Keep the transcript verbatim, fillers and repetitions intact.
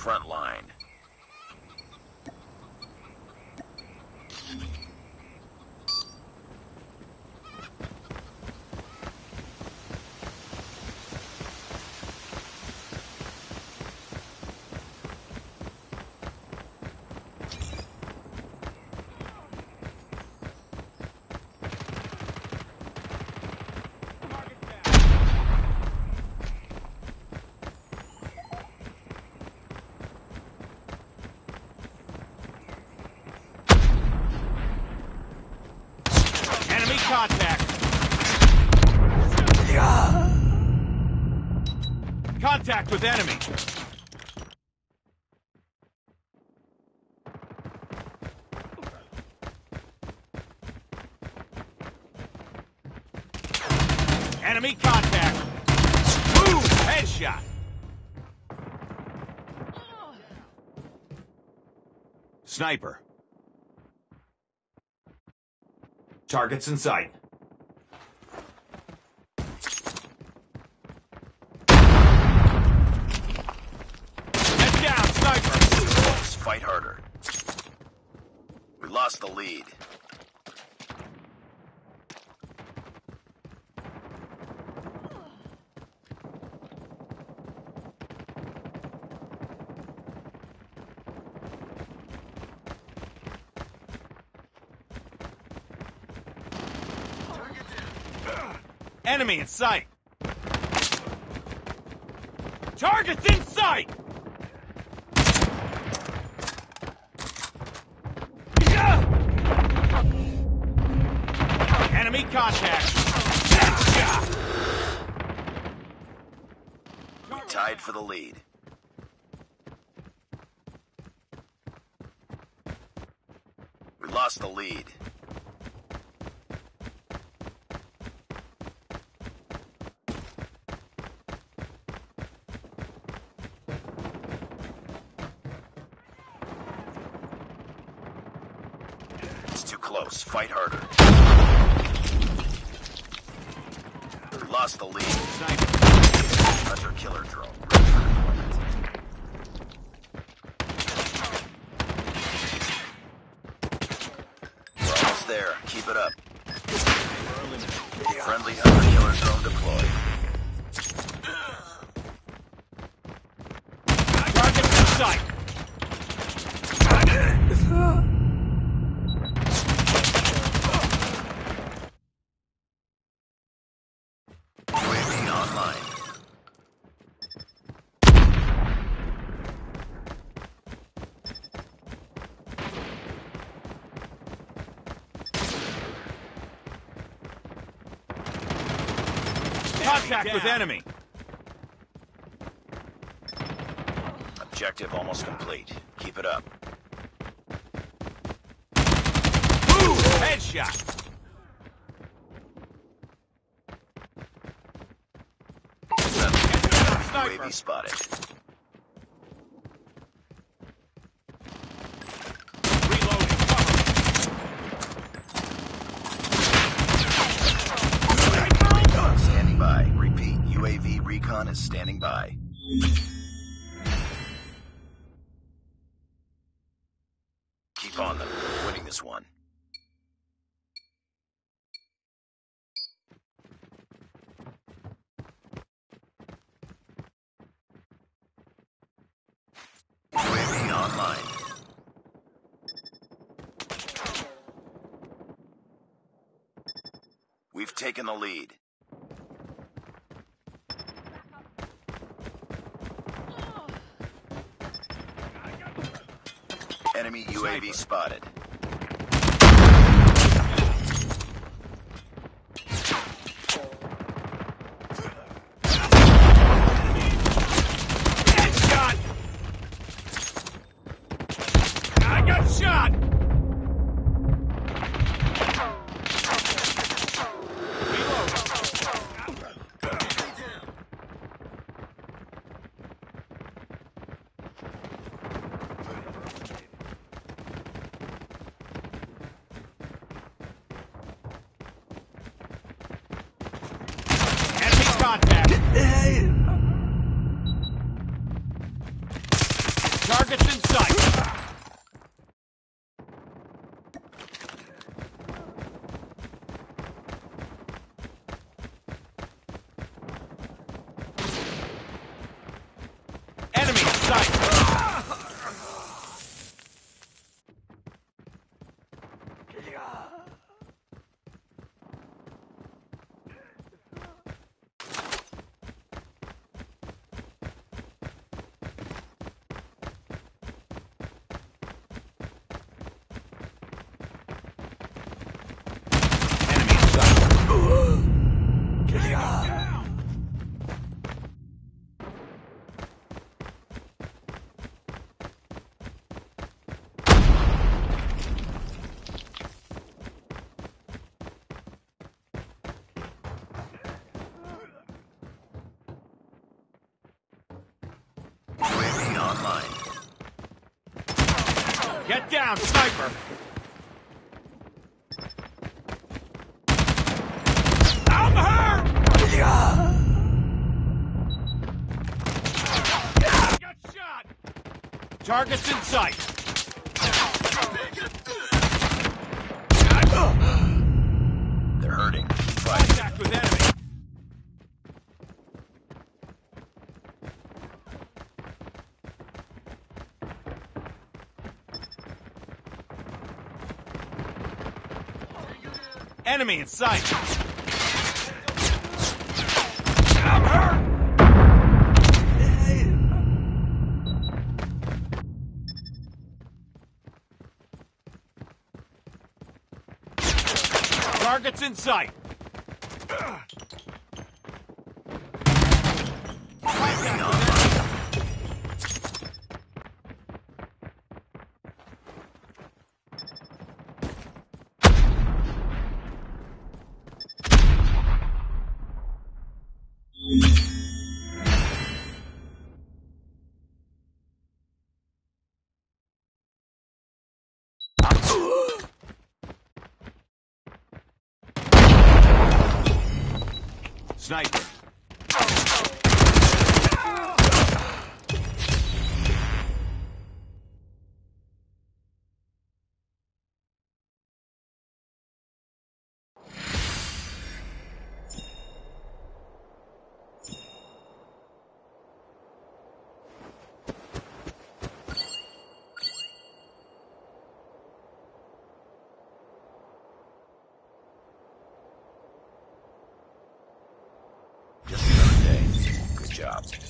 front line. Contact. Yeah. Contact with enemy. Enemy contact. Boom! Headshot. Sniper. Targets in sight. Head down, sniper! Let's fight harder. We lost the lead. Enemy in sight. Targets in sight. Enemy contact. We tied for the lead. We lost the lead. Too close. Fight harder. We lost the lead. Hunter killer drone. We're almost there. Keep it up. Friendly hunter killer drone deployed. Target in sight. Contact down. With enemy. Objective almost complete. Keep it up. Ooh, headshot. U A V spotted. Reloading. Cover. Recon standing by. Repeat. U A V recon is standing by. Keep on them. We're winning this one. We've taken the lead. Enemy U A V spotted. Headshot! I got shot! Target's in sight. Enemy in sight. Get down, sniper! I'm hurt! Yeah. I got shot! Target's in sight! They're hurting. Fight. Contact with enemy! Enemy in sight. I'm hurt. Target's in sight. Sniper. Jobs.